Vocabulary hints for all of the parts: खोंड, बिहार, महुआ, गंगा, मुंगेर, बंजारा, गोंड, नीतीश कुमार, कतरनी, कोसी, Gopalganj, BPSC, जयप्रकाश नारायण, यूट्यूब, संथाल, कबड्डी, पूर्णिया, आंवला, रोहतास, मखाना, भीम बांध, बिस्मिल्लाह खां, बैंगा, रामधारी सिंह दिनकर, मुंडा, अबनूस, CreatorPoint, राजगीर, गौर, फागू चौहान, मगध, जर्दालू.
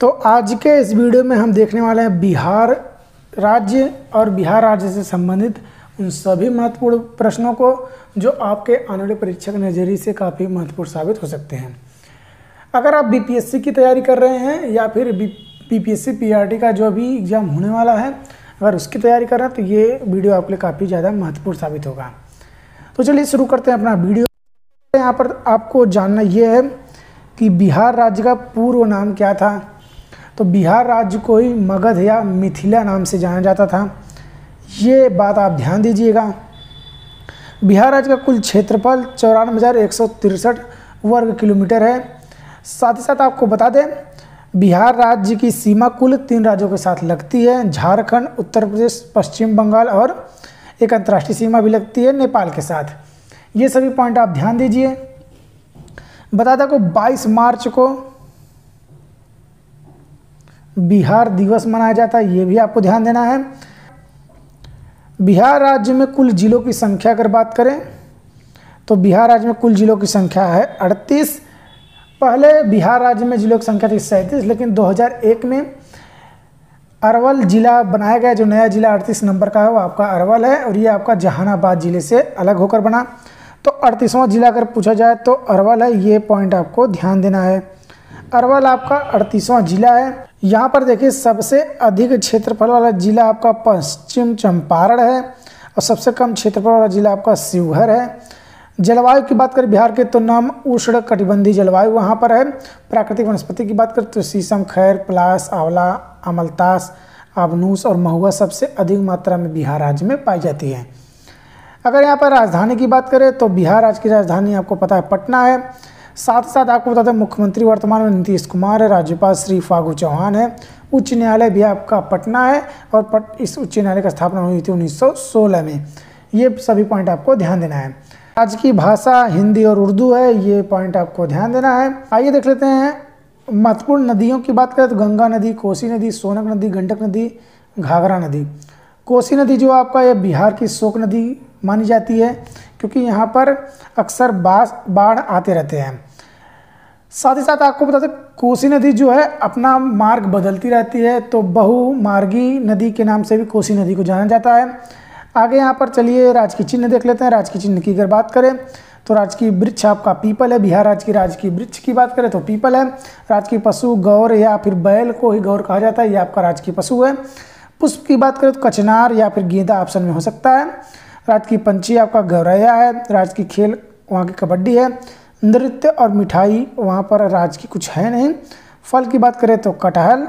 तो आज के इस वीडियो में हम देखने वाले हैं बिहार राज्य और बिहार राज्य से संबंधित उन सभी महत्वपूर्ण प्रश्नों को जो आपके आने वाले परीक्षा के नज़रिए से काफ़ी महत्वपूर्ण साबित हो सकते हैं। अगर आप बीपीएससी की तैयारी कर रहे हैं या फिर बीपीएससी पीआरटी का जो अभी एग्ज़ाम होने वाला है अगर उसकी तैयारी कर रहे हैं तो ये वीडियो आपके लिए काफ़ी ज़्यादा महत्वपूर्ण साबित होगा। तो चलिए शुरू करते हैं अपना वीडियो। यहाँ पर आपको जानना ये है कि बिहार राज्य का पूर्व नाम क्या था। तो बिहार राज्य को ही मगध या मिथिला नाम से जाना जाता था, ये बात आप ध्यान दीजिएगा। बिहार राज्य का कुल क्षेत्रफल 94,163 वर्ग किलोमीटर है। साथ ही साथ आपको बता दें बिहार राज्य की सीमा कुल 3 राज्यों के साथ लगती है, झारखंड, उत्तर प्रदेश, पश्चिम बंगाल और एक अंतर्राष्ट्रीय सीमा भी लगती है नेपाल के साथ। ये सभी पॉइंट आप ध्यान दीजिए। बता दें को 22 मार्च को बिहार दिवस मनाया जाता है, ये भी आपको ध्यान देना है। बिहार राज्य में कुल जिलों की संख्या अगर बात करें तो बिहार राज्य में कुल जिलों की संख्या है 38। पहले बिहार राज्य में जिलों की संख्या थी 37, लेकिन 2001 में अरवल ज़िला बनाया गया। जो नया ज़िला 38 नंबर का है वो आपका अरवल है और ये आपका जहानाबाद ज़िले से अलग होकर बना। तो 38वां ज़िला अगर पूछा जाए तो अरवल है, ये पॉइंट आपको ध्यान देना है। अरवल आपका 38वां ज़िला है। यहाँ पर देखिए सबसे अधिक क्षेत्रफल वाला ज़िला आपका पश्चिम चंपारण है और सबसे कम क्षेत्रफल वाला ज़िला आपका शिवहर है। जलवायु की बात करें बिहार के तो नम उष्ण कटिबंधी जलवायु वहाँ पर है। प्राकृतिक वनस्पति की बात करें तो शीशम, खैर, प्लास, आंवला, अमलतास, अबनूस और महुआ सबसे अधिक मात्रा में बिहार राज्य में पाई जाती है। अगर यहाँ पर राजधानी की बात करें तो बिहार राज्य की राजधानी आपको पता है पटना है। साथ ही साथ आपको बताते हैं मुख्यमंत्री वर्तमान में नीतीश कुमार है, राज्यपाल श्री फागू चौहान है। उच्च न्यायालय भी आपका पटना है और इस उच्च न्यायालय की स्थापना हुई थी 1916 में। ये सभी पॉइंट आपको ध्यान देना है। राज्य की भाषा हिंदी और उर्दू है, ये पॉइंट आपको ध्यान देना है। आइए देख लेते हैं महत्वपूर्ण नदियों की बात करें तो गंगा नदी, कोसी नदी, सोनक नदी, गंडक नदी, घाघरा नदी। कोसी नदी जो आपका ये बिहार की शोक नदी मानी जाती है क्योंकि यहाँ पर अक्सर बाढ़ आते रहते हैं। साथ ही साथ आपको बताते कोसी नदी जो है अपना मार्ग बदलती रहती है तो बहुमार्गी नदी के नाम से भी कोसी नदी को जाना जाता है। आगे यहाँ पर चलिए राज्य की चिन्ह देख लेते हैं। राज्य की चिन्ह की अगर बात करें तो राज्य की वृक्ष आपका पीपल है। बिहार राज्य की वृक्ष की बात करें तो पीपल है। राज्य की पशु गौर या फिर बैल को ही गौर कहा जाता है, ये आपका राज्य की पशु है। पुष्प की बात करें तो कचनार या फिर गेंदा ऑप्शन में हो सकता है। राज्य की पंछी आपका गौरैया है। राज्य की खेल वहाँ की कबड्डी है। नृत्य और मिठाई वहाँ पर राज्य की कुछ है नहीं। फल की बात करें तो कटहल।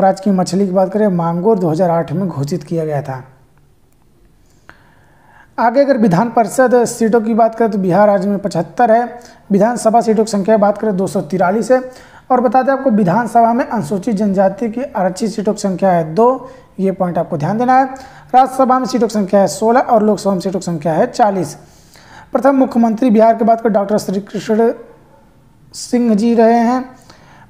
राज्य की मछली की बात करें मांगोर 2008 में घोषित किया गया था। आगे अगर विधान परिषद सीटों की बात करें तो बिहार राज्य में 75 है। विधानसभा सीटों की संख्या बात करें 243 है। और बता दें आपको विधानसभा में अनुसूचित जनजाति की आरक्षित सीटों की संख्या है 2, ये पॉइंट आपको ध्यान देना है। राज्यसभा में सीटों की संख्या है 16 और लोकसभा में सीटों की संख्या है 40। प्रथम मुख्यमंत्री बिहार की बात करें डॉक्टर श्री कृष्ण सिंह जी रहे हैं।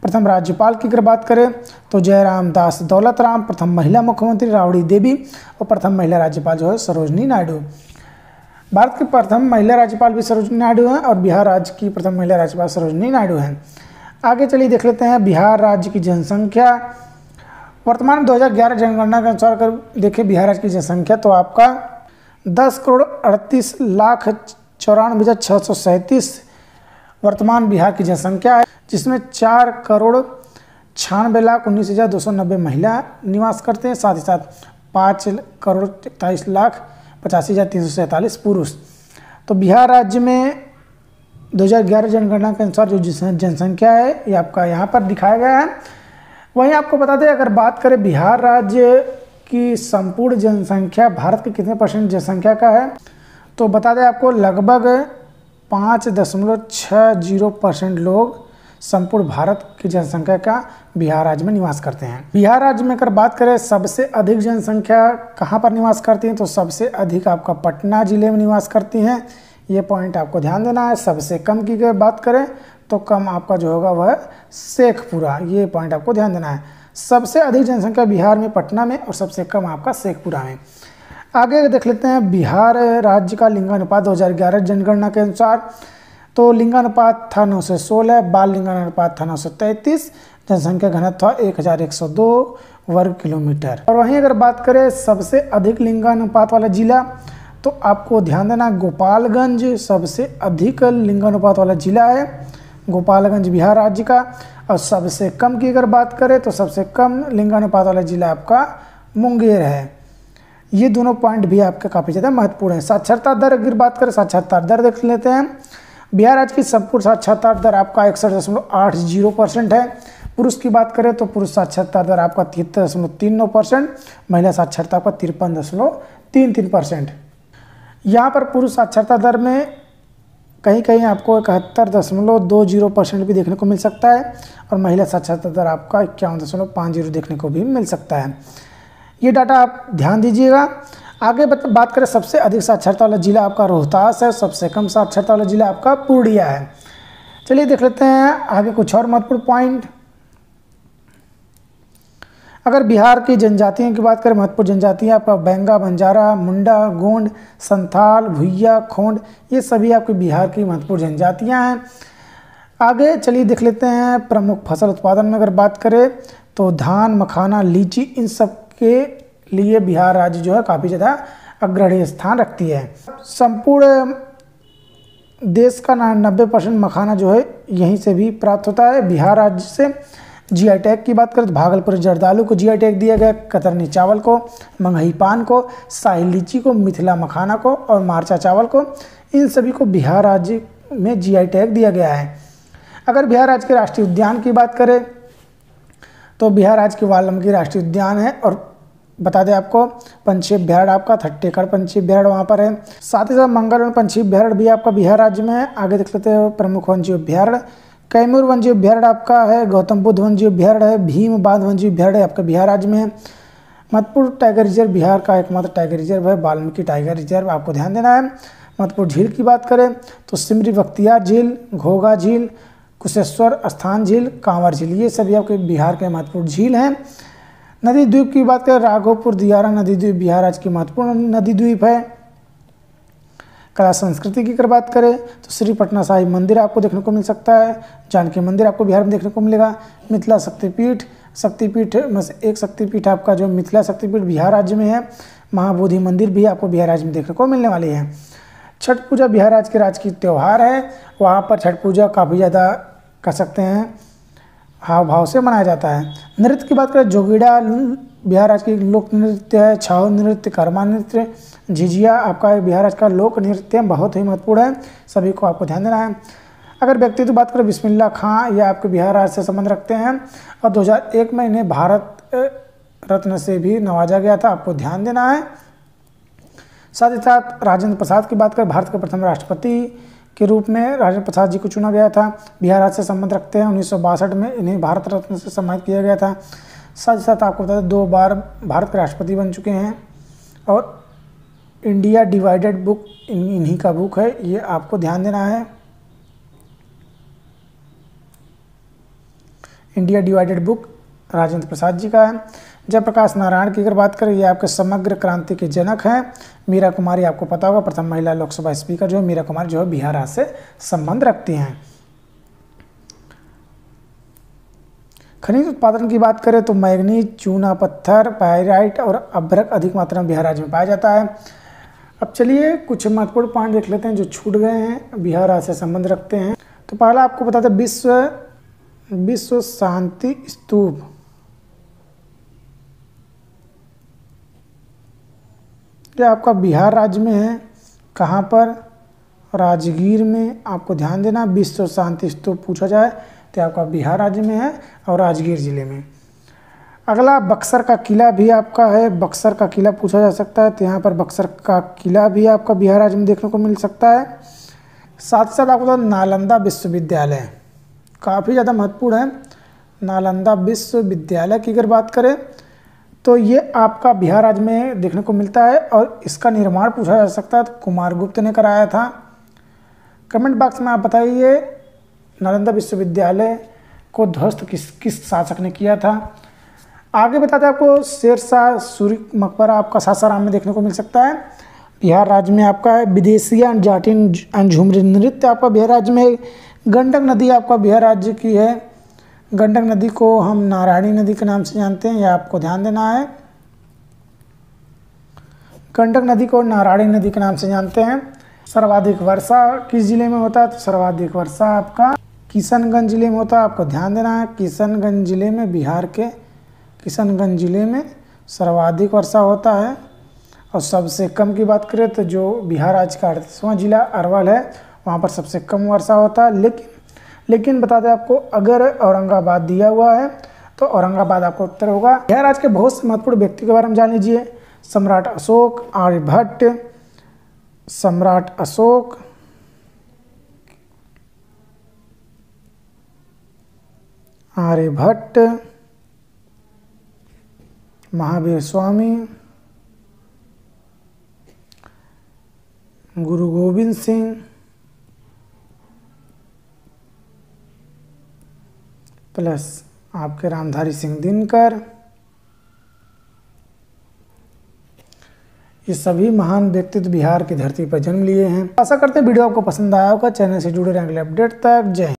प्रथम राज्यपाल की अगर बात करें तो जयराम दास दौलतराम। प्रथम महिला मुख्यमंत्री राबड़ी देवी और प्रथम महिला राज्यपाल जो है सरोजनी नायडू। भारत की प्रथम महिला राज्यपाल भी सरोजनी नायडू हैं और बिहार राज्य की प्रथम महिला राज्यपाल सरोजनी नायडू हैं। आगे चलिए देख लेते हैं बिहार राज्य की जनसंख्या। वर्तमान 2011 जनगणना के अनुसार अगर देखें बिहार राज्य की जनसंख्या तो आपका 10,38,94,637 वर्तमान बिहार की जनसंख्या है, जिसमें 4,96,19,290 महिला निवास करते हैं। साथ ही साथ 5,21,85,347 पुरुष। तो बिहार राज्य में 2011 जनगणना के अनुसार जो जनसंख्या है ये आपका यहाँ पर दिखाया गया है। वहीं आपको बता दें अगर बात करें बिहार राज्य की संपूर्ण जनसंख्या भारत के कितने % जनसंख्या का है तो बता दें आपको लगभग 5.60% लोग संपूर्ण भारत की जनसंख्या का बिहार राज्य में निवास करते हैं। बिहार राज्य में अगर बात करें सबसे अधिक जनसंख्या कहाँ पर निवास करती हैं तो सबसे अधिक आपका पटना ज़िले में निवास करती हैं, ये पॉइंट आपको ध्यान देना है। सबसे कम की अगर बात करें तो कम आपका जो होगा वह शेखपुरा, ये पॉइंट आपको ध्यान देना है। सबसे अधिक जनसंख्या बिहार में पटना में और सबसे कम आपका शेखपुरा में। आगे देख लेते हैं बिहार राज्य का लिंगानुपात 2011 जनगणना के अनुसार तो लिंगानुपात था 916, बाल लिंगानुपात था 933, जनसंख्या घनत्व 1102 वर्ग किलोमीटर। और वहीं अगर बात करें सबसे अधिक लिंगानुपात वाला जिला, तो आपको ध्यान देना गोपालगंज सबसे अधिक लिंगानुपात वाला जिला है, गोपालगंज बिहार राज्य का। और सबसे कम की अगर बात करें तो सबसे कम लिंगानुपात वाला जिला आपका मुंगेर है। ये दोनों पॉइंट भी आपके काफ़ी ज़्यादा महत्वपूर्ण है। साक्षरता दर अगर बात करें, साक्षरता दर देख लेते हैं। बिहार राज्य की संपूर्ण साक्षरता दर आपका 61.80% है। पुरुष की बात करें तो पुरुष साक्षरता दर आपका 73.39%, महिला साक्षरता आपका 53.33%। यहाँ पर पुरुष साक्षरता दर में कहीं कहीं आपको 71.20% भी देखने को मिल सकता है, और महिला साक्षरता दर आपका 51.50 देखने को भी मिल सकता है। ये डाटा आप ध्यान दीजिएगा। आगे बात करें सबसे अधिक साक्षरता वाला जिला आपका रोहतास है, सबसे कम साक्षरता वाला जिला आपका पूर्णिया है। चलिए देख लेते हैं आगे कुछ और महत्वपूर्ण पॉइंट। अगर बिहार की जनजातियों की बात करें, महत्वपूर्ण जनजातियाँ आपका बैंगा, बंजारा, मुंडा, गोंड, संथाल, भुइया, खोंड, ये सभी आपके बिहार की महत्वपूर्ण जनजातियाँ हैं। आगे चलिए देख लेते हैं प्रमुख फसल उत्पादन में अगर बात करें तो धान, मखाना, लीची, इन सब के लिए बिहार राज्य जो है काफ़ी ज़्यादा अग्रणी स्थान रखती है। संपूर्ण देश का 90% मखाना जो है यहीं से भी प्राप्त होता है, बिहार राज्य से। जीआई टैग की बात करें तो भागलपुर जर्दालू को जीआई टैग दिया गया, कतरनी चावल को, मंगही पान को, साहिल लीची को, मिथिला मखाना को और मार्चा चावल को, इन सभी को बिहार राज्य में जीआई टैग दिया गया है। अगर बिहार राज्य के राष्ट्रीय उद्यान की बात करें तो बिहार राज्य के वाल्मीकि राष्ट्रीय उद्यान है। और बता दें आपको पंछी अभ्यारण्य आपका 30 एकड़ पंछी अभ्यारण्य वहाँ पर है। साथ ही साथ मंगलवन पंछी अभ्यारण्य भी आपका बिहार राज्य में है। आगे देख लेते हैं प्रमुख वन्य अभ्यारण्य। कैमूर वन्य अभ्यारण्य आपका है, गौतम बुद्ध वन्य अभ्यारण्य है, भीम बांध वन्य अभ्यारण्य आपका बिहार राज्य में है। मधपुर टाइगर रिजर्व बिहार का एकमात्र टाइगर रिजर्व है, वाल्मीकि टाइगर रिजर्व, आपको ध्यान देना है। मधपुर झील की बात करें तो सिमरी बख्तियार झील, घोघा झील, कुशेश्वर स्थान झील, कांवर झील, ये सभी आपके बिहार के महत्वपूर्ण झील हैं। नदी द्वीप की बात करें, राघोपुर दियारा नदी द्वीप बिहार राज्य की महत्वपूर्ण नदी द्वीप है। कला संस्कृति की अगर बात करें तो श्री पटना साहिब मंदिर आपको देखने को मिल सकता है, जानकी मंदिर आपको बिहार में देखने को मिलेगा। मिथिला शक्तिपीठ, शक्तिपीठ में से एक शक्तिपीठ आपका जो मिथिला शक्तिपीठ बिहार राज्य में है। महाबोधि मंदिर भी आपको बिहार राज्य में देखने को मिलने वाली है। छठ पूजा बिहार राज्य के राजकीय त्यौहार है, वहाँ पर छठ पूजा काफ़ी ज़्यादा कह सकते हैं हाव भाव से मनाया जाता है। नृत्य की बात करें, जोगीड़ा बिहार राज्य की लोक नृत्य है, छाऊ नृत्य, कर्मा नृत्य, झिझिया आपका बिहार राज्य का लोक नृत्य बहुत ही महत्वपूर्ण है, सभी को आपको ध्यान देना है। अगर व्यक्ति की बात करें, बिस्मिल्लाह खां, ये आपके बिहार राज्य से संबंध रखते हैं और 2001 में इन्हें भारत रत्न से भी नवाजा गया था, आपको ध्यान देना है। साथ ही साथ राजेंद्र प्रसाद की बात करें, भारत के प्रथम राष्ट्रपति के रूप में राजेंद्र प्रसाद जी को चुना गया था, बिहार राज्य से संबंध रखते हैं। 1962 में इन्हें भारत रत्न से सम्मानित किया गया था। साथ ही साथ आपको बता दें 2 बार भारत के राष्ट्रपति बन चुके हैं। और इंडिया डिवाइडेड बुक इन्हीं का बुक है, ये आपको ध्यान देना है। India divided book Rajendra Prasad ji का है। जयप्रकाश नारायण की अगर बात करें, ये आपके समग्र क्रांति के जनक हैं। मीरा कुमारी आपको पता होगा, प्रथम महिला लोकसभा स्पीकर जो है मीरा कुमारी जो है बिहार राज्य से संबंध रखती हैं। खनिज उत्पादन की बात करें तो मैग्नीज, चूना पत्थर, पाइराइट और अभ्रक अधिक मात्रा में बिहार राज्य में पाया जाता है। अब चलिए कुछ महत्वपूर्ण पॉइंट देख लेते हैं जो छूट गए हैं, बिहार राज्य से संबंध रखते हैं। तो पहला आपको पता था विश्व शांति स्तूप, यह आपका बिहार राज्य में है। कहाँ पर? राजगीर में, आपको ध्यान देना। विश्व शांति स्तूप पूछा जाए तो आपका बिहार राज्य में है और राजगीर ज़िले में। अगला बक्सर का किला भी आपका है, बक्सर का किला पूछा जा सकता है, तो यहाँ पर बक्सर का किला भी आपका बिहार राज्य में देखने को मिल सकता है। साथ ही साथ आपको नालंदा विश्वविद्यालय काफ़ी ज़्यादा महत्वपूर्ण है। नालंदा विश्वविद्यालय की अगर बात करें तो ये आपका बिहार राज्य में देखने को मिलता है और इसका निर्माण पूछा जा सकता है, तो कुमार गुप्त ने कराया था। कमेंट बॉक्स में आप बताइए नालंदा विश्वविद्यालय को ध्वस्त किस शासक ने किया था। आगे बताते हैं आपको शेरशाह सूरी मकबरा आपका सासाराम में देखने को मिल सकता है, बिहार राज्य में आपका है। विदेशिया जाटिन झुमरी नृत्य आपका बिहार राज्य में। गंडक नदी आपका बिहार राज्य की है। गंडक नदी को हम नारायणी नदी के नाम से जानते हैं, यह आपको ध्यान देना है। गंडक नदी को नारायणी नदी के नाम से जानते हैं। सर्वाधिक वर्षा किस जिले में होता है? तो सर्वाधिक वर्षा आपका किशनगंज जिले में होता है, आपको ध्यान देना है। किशनगंज जिले में, बिहार के किशनगंज जिले में सर्वाधिक वर्षा होता है। और सबसे कम की बात करें तो जो बिहार आज का 38वां जिला अरवल है, वहाँ पर सबसे कम वर्षा होता है। लेकिन बता दें आपको, अगर औरंगाबाद दिया हुआ है तो औरंगाबाद आपको उत्तर होगा। बिहार आज के बहुत से महत्वपूर्ण व्यक्ति के बारे में जान लीजिए। सम्राट अशोक, आर्यभट्ट, सम्राट अशोक, आर्यभट्ट, महावीर स्वामी, गुरु गोविंद सिंह, प्लस आपके रामधारी सिंह दिनकर, ये सभी महान व्यक्तित्व बिहार की धरती पर जन्म लिए हैं। आशा करते हैं वीडियो आपको पसंद आया होगा। चैनल से जुड़े रहें अगले अपडेट तक। जय हिंद।